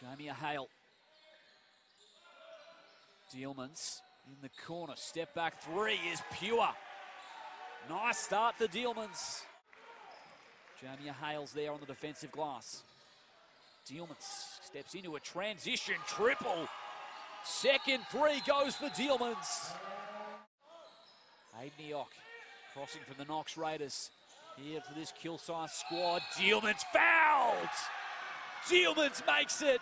Jamie Hale. Dielemans in the corner. Step back three is pure. Nice start for Dielemans. Jamie Hale's there on the defensive glass. Dielemans steps into a transition triple. Second three goes for Dielemans. Aiden Neok crossing from the Knox Raiders. Here for this Kilsyth squad. Dielemans fouled! Dielemans makes it!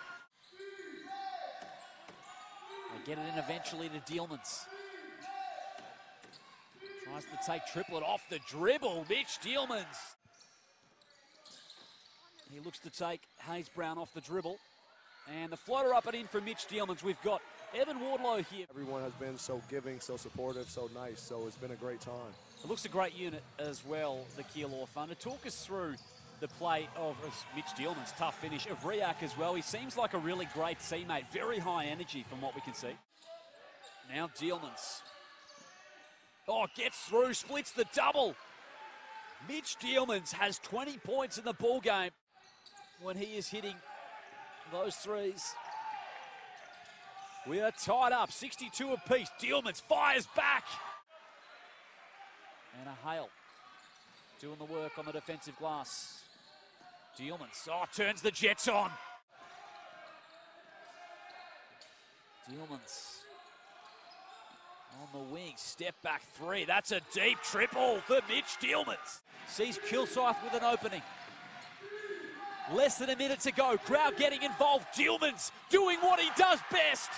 They get it in eventually to Dielemans. Tries to take triplet off the dribble. Mitch Dielemans. He looks to take Hayes Brown off the dribble. And the floater up and in for Mitch Dielemans. We've got Evan Wardlow here. Everyone has been so giving, so supportive, so nice. So it's been a great time. It looks a great unit as well, the Keilor Fund. Talk us through the play of Mitch Dielemans, tough finish, of Rijak as well. He seems like a really great teammate. Very high energy from what we can see. Now Dielemans. Oh, gets through, splits the double. Mitch Dielemans has 20 points in the ball game when he is hitting those threes. We are tied up, 62 apiece. Dielemans fires back. And a Hale doing the work on the defensive glass. Dielemans, oh, turns the Jets on. Dielemans on the wing, step back three. That's a deep triple for Mitch Dielemans. Sees Kilsyth with an opening. Less than a minute to go, crowd getting involved. Dielemans doing what he does best.